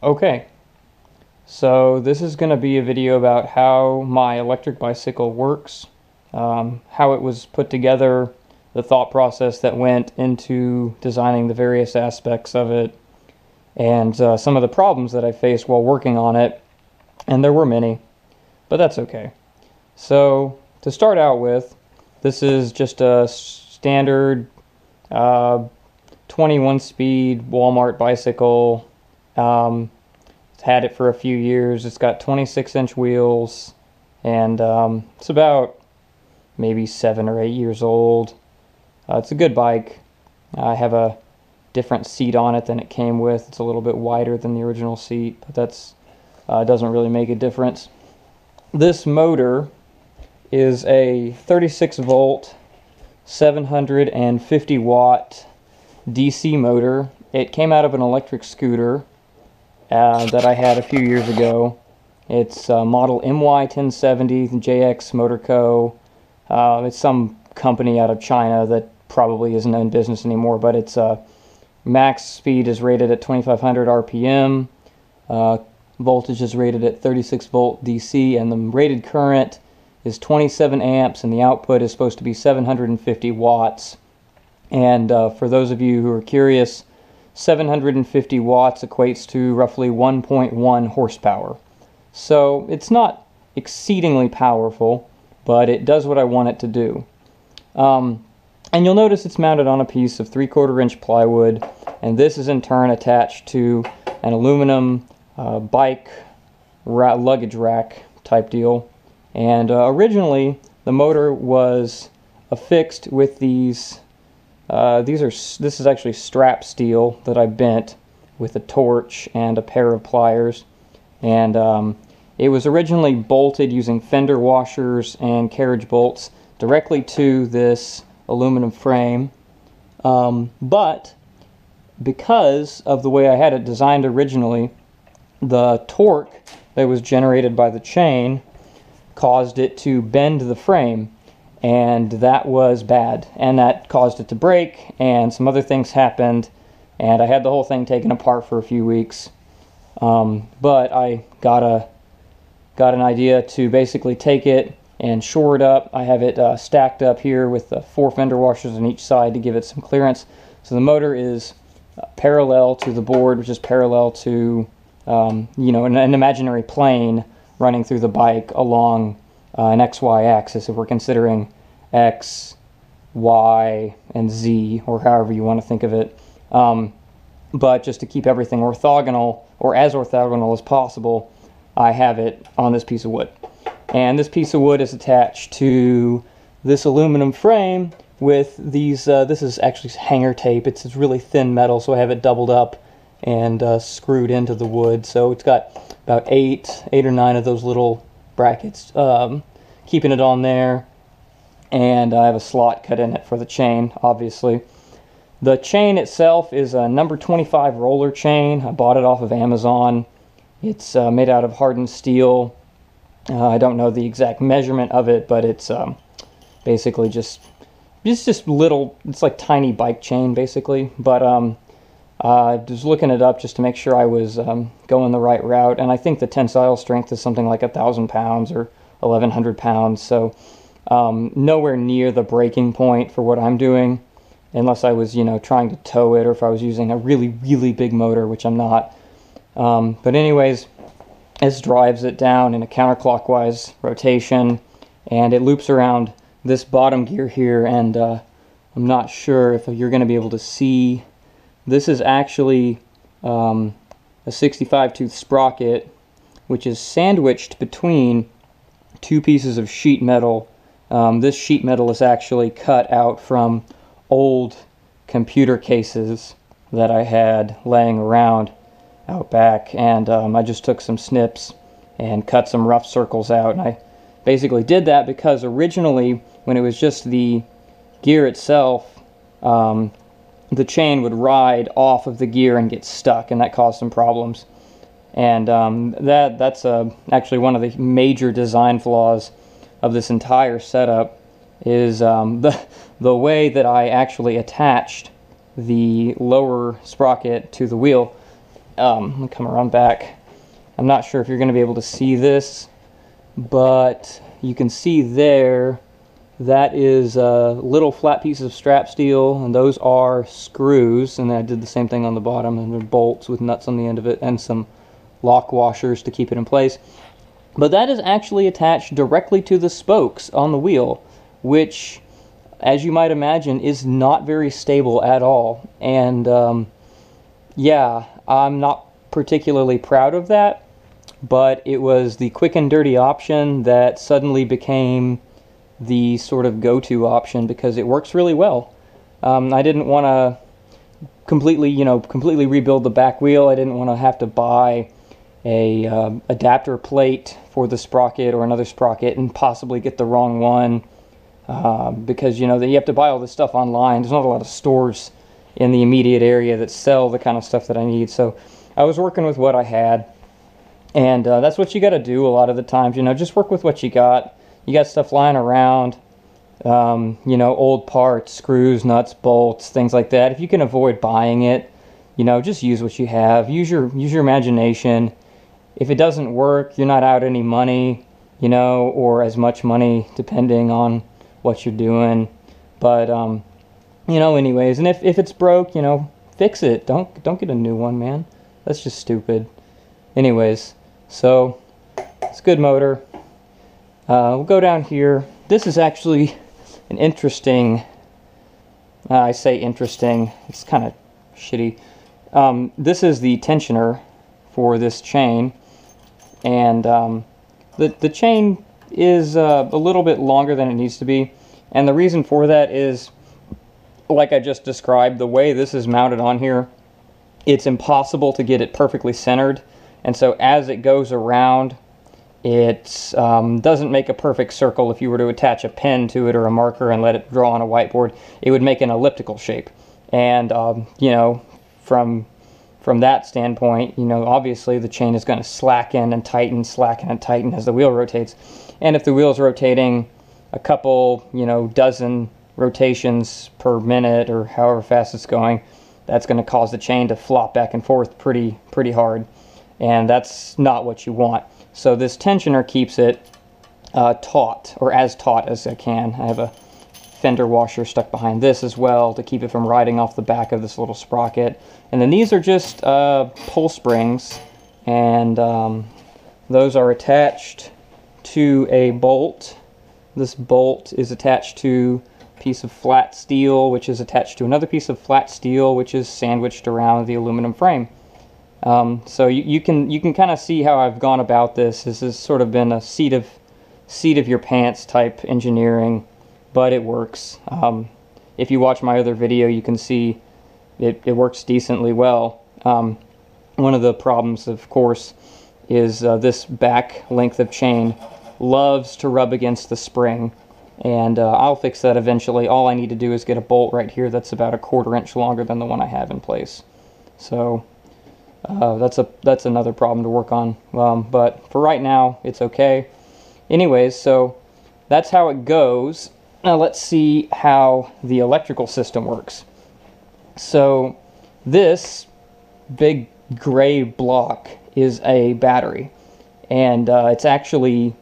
Okay, so this is going to be a video about how my electric bicycle works, how it was put together, the thought process that went into designing the various aspects of it, and some of the problems that I faced while working on it, and there were many, but that's okay. So to start out with, this is just a standard 21-speed Walmart bicycle. It's had it for a few years. It's got 26-inch wheels, and it's about maybe 7 or 8 years old. It's a good bike. I have a different seat on it than it came with. It's a little bit wider than the original seat, but that's doesn't really make a difference. This motor is a 36-volt, 750-watt DC motor. It came out of an electric scooter that I had a few years ago. It's model MY1070, JX Motor Co. It's some company out of China that probably isn't in business anymore, but its max speed is rated at 2500 RPM. Voltage is rated at 36 volt DC, and the rated current is 27 amps, and the output is supposed to be 750 watts. And for those of you who are curious, 750 watts equates to roughly 1.1 horsepower. So it's not exceedingly powerful, but it does what I want it to do. And you'll notice it's mounted on a piece of 3/4-inch plywood, and this is in turn attached to an aluminum bike luggage rack type deal. And originally the motor was affixed with this is actually strap steel that I bent with a torch and a pair of pliers, and it was originally bolted using fender washers and carriage bolts directly to this aluminum frame, but because of the way I had it designed originally, the torque that was generated by the chain caused it to bend the frame, and that was bad, and that caused it to break, and some other things happened, and I had the whole thing taken apart for a few weeks. But I got an idea to basically take it and shore it up. I have it stacked up here with 4 fender washers on each side to give it some clearance. So the motor is parallel to the board, which is parallel to you know, an imaginary plane running through the bike along an XY axis, if we're considering X, Y, and Z, or however you want to think of it. But just to keep everything orthogonal, or as orthogonal as possible, I have it on this piece of wood. And this piece of wood is attached to this aluminum frame with these, this is actually hanger tape. It's really thin metal, so I have it doubled up and screwed into the wood. So it's got about eight or nine of those little brackets, keeping it on there, and I have a slot cut in it for the chain, obviously. The chain itself is a number 25 roller chain. I bought it off of Amazon. It's made out of hardened steel. I don't know the exact measurement of it, but it's basically just little, it's like tiny bike chain basically, but I was looking it up just to make sure I was going the right route, and I think the tensile strength is something like 1,000 pounds or 1,100 pounds, so nowhere near the breaking point for what I'm doing, unless I was, you know, trying to tow it, or if I was using a really, really big motor, which I'm not. But anyways, this drives it down in a counterclockwise rotation, and it loops around this bottom gear here, and I'm not sure if you're going to be able to see. This is actually a 65-tooth sprocket, which is sandwiched between 2 pieces of sheet metal. This sheet metal is actually cut out from old computer cases that I had laying around out back, and I just took some snips and cut some rough circles out, and I basically did that because originally, when it was just the gear itself, the chain would ride off of the gear and get stuck, and that caused some problems. And that's actually one of the major design flaws of this entire setup, is the way that I actually attached the lower sprocket to the wheel. Let me come around back. I'm not sure if you're going to be able to see this, but you can see there that is little flat pieces of strap steel, and those are screws, and I did the same thing on the bottom, and they're bolts with nuts on the end of it and some lock washers to keep it in place. But that is actually attached directly to the spokes on the wheel, which, as you might imagine, is not very stable at all. And yeah, I'm not particularly proud of that, but it was the quick and dirty option that suddenly became the sort of go-to option because it works really well. I didn't want to completely rebuild the back wheel. I didn't want to have to buy a adapter plate for the sprocket or another sprocket and possibly get the wrong one, because you have to buy all this stuff online. There's not a lot of stores in the immediate area that sell the kind of stuff that I need, so I was working with what I had, and that's what you got to do a lot of the times. Just work with what you got. You got stuff lying around, old parts, screws, nuts, bolts, things like that. If you can avoid buying it, just use what you have. Use your imagination. If it doesn't work, you're not out any money, or as much money depending on what you're doing. But anyways, and if it's broke, fix it. Don't get a new one, man. That's just stupid. Anyways, so it's a good motor. We'll go down here. This is actually an interesting, I say interesting, it's kind of shitty. This is the tensioner for this chain, and the chain is a little bit longer than it needs to be, and the reason for that is, like I just described, the way this is mounted on here, it's impossible to get it perfectly centered, and so as it goes around, it doesn't make a perfect circle. If you were to attach a pen to it or a marker and let it draw on a whiteboard, it would make an elliptical shape. And from that standpoint, obviously the chain is going to slacken and tighten as the wheel rotates. And if the wheel's rotating a couple, dozen rotations per minute or however fast it's going, that's going to cause the chain to flop back and forth pretty hard. And that's not what you want. So this tensioner keeps it taut, or as taut as I can. I have a fender washer stuck behind this as well to keep it from riding off the back of this little sprocket. And then these are just pull springs, and those are attached to a bolt. This bolt is attached to a piece of flat steel, which is attached to another piece of flat steel, which is sandwiched around the aluminum frame. So you can kind of see how I've gone about this. This has sort of been a seat of your pants type engineering, but it works. If you watch my other video, you can see it works decently well. One of the problems, of course, is this back length of chain loves to rub against the spring, and I'll fix that eventually. All I need to do is get a bolt right here that's about 1/4 inch longer than the one I have in place. So that's another problem to work on, but for right now it's okay. Anyways, so that's how it goes. Now let's see how the electrical system works. So this big gray block is a battery, and it's actually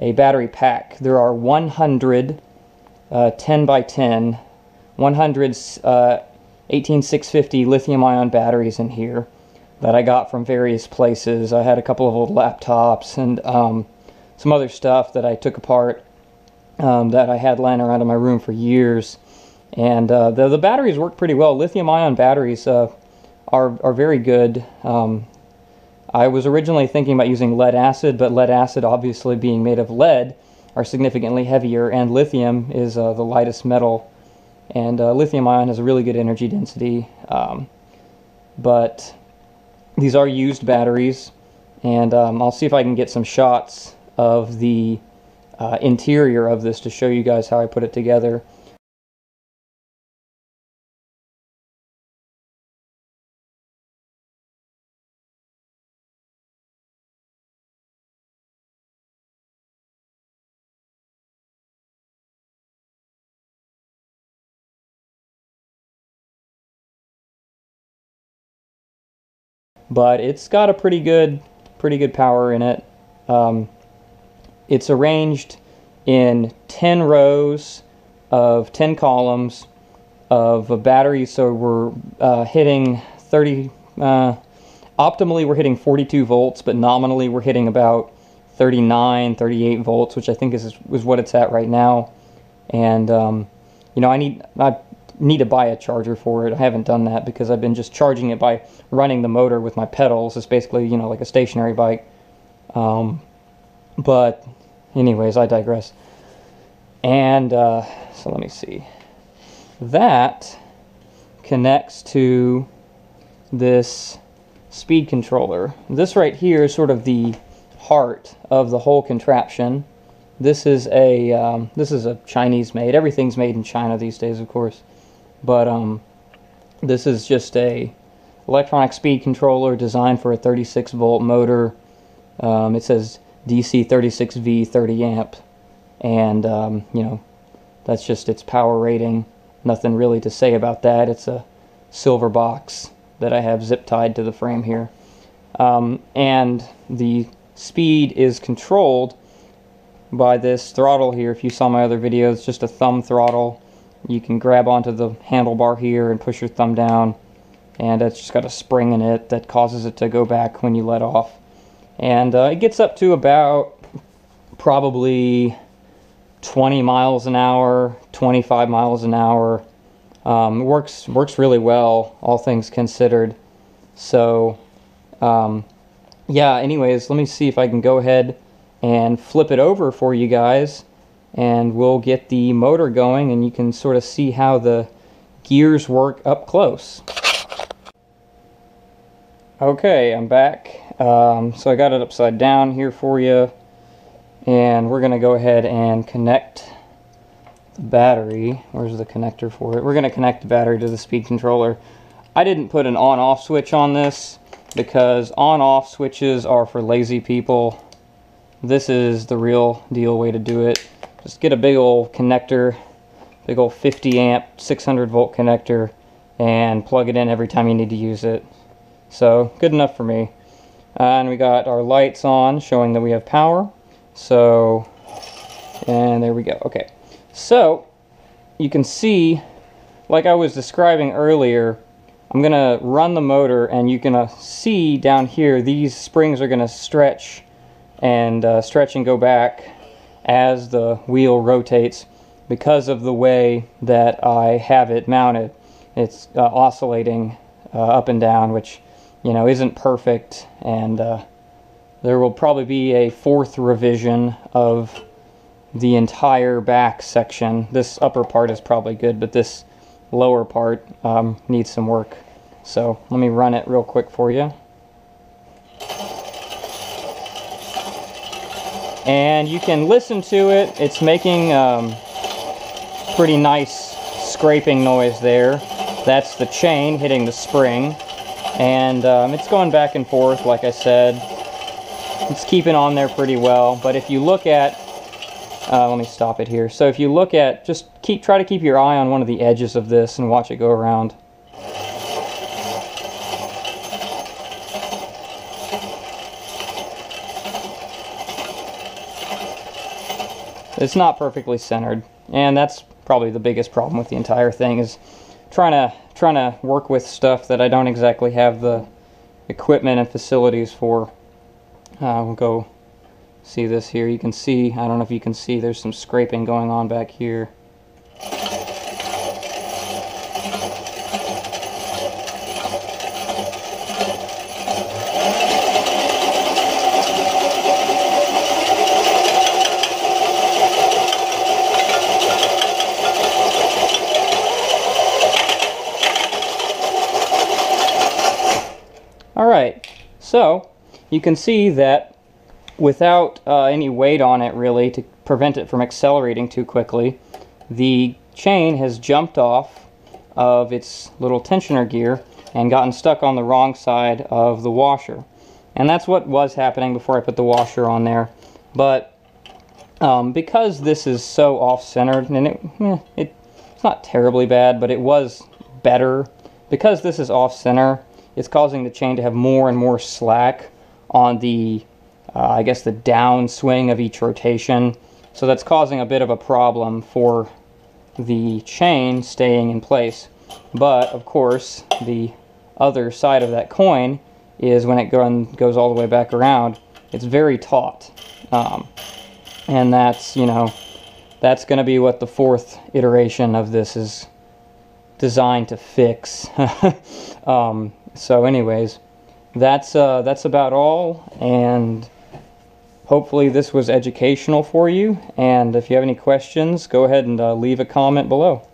a battery pack. There are 100 10 by 10, 100 18650 lithium-ion batteries in here that I got from various places. I had a couple of old laptops and some other stuff that I took apart that I had lying around in my room for years. And the batteries work pretty well. Lithium-ion batteries are very good. I was originally thinking about using lead acid, but lead acid, obviously being made of lead, are significantly heavier, and lithium is the lightest metal. And lithium-ion has a really good energy density, but these are used batteries, and I'll see if I can get some shots of the interior of this to show you guys how I put it together. but it's got a pretty good power in it. It's arranged in 10 rows of 10 columns of a battery, so we're hitting optimally we're hitting 42 volts, but nominally we're hitting about 39, 38 volts, which I think is what it's at right now. And you know, I need to buy a charger for it. I haven't done that because I've been just charging it by running the motor with my pedals. It's basically, you know, like a stationary bike. But anyways, I digress. And so let me see. That connects to this speed controller. This right here is sort of the heart of the whole contraption. This is a Chinese made. Everything's made in China these days, of course. But this is just a electronic speed controller designed for a 36 volt motor. It says DC 36V 30 amp, and you know, that's just its power rating. Nothing really to say about that. It's a silver box that I have zip tied to the frame here, and the speed is controlled by this throttle here. If you saw my other video, it's just a thumb throttle. You can grab onto the handlebar here and push your thumb down, and it's just got a spring in it that causes it to go back when you let off. And it gets up to about probably 20 miles an hour, 25 miles an hour. Works really well, all things considered. So yeah, anyways, let me see if I can go ahead and flip it over for you guys, and we'll get the motor going and you can sort of see how the gears work up close. Okay, I'm back. So I got it upside down here for you, and we're gonna go ahead and connect the battery. Where's the connector for it? We're gonna connect the battery to the speed controller. I didn't put an on-off switch on this because on-off switches are for lazy people. This is the real deal way to do it. Just get a big old connector, big old 50 amp 600 volt connector, and plug it in every time you need to use it. So good enough for me. And we got our lights on showing that we have power. So, and there we go. Okay, so you can see, like I was describing earlier, I'm gonna run the motor and you're gonna see down here these springs are gonna stretch and go back as the wheel rotates because of the way that I have it mounted. It's oscillating up and down, which, you know, isn't perfect, and there will probably be a fourth revision of the entire back section. This upper part is probably good, but this lower part needs some work. So let me run it real quick for you. And you can listen to it. It's making pretty nice scraping noise there. That's the chain hitting the spring. And it's going back and forth, like I said. It's keeping on there pretty well. But if you look at, let me stop it here. So if you look at, just try to keep your eye on one of the edges of this and watch it go around. It's not perfectly centered, and that's probably the biggest problem with the entire thing, is trying to work with stuff that I don't exactly have the equipment and facilities for. We'll go see this here. You can see, I don't know if you can see, there's some scraping going on back here. So you can see that without any weight on it, really, to prevent it from accelerating too quickly, the chain has jumped off of its little tensioner gear and gotten stuck on the wrong side of the washer. And that's what was happening before I put the washer on there. But because this is so off-centered, and it's not terribly bad, but it was better. Because this is off-center, it's causing the chain to have more and more slack on the, I guess, the downswing of each rotation. So that's causing a bit of a problem for the chain staying in place. But of course, the other side of that coin is when it goes all the way back around, it's very taut. And that's, you know, that's going to be what the fourth iteration of this is designed to fix. So anyways, that's about all, and hopefully this was educational for you, and if you have any questions, go ahead and leave a comment below.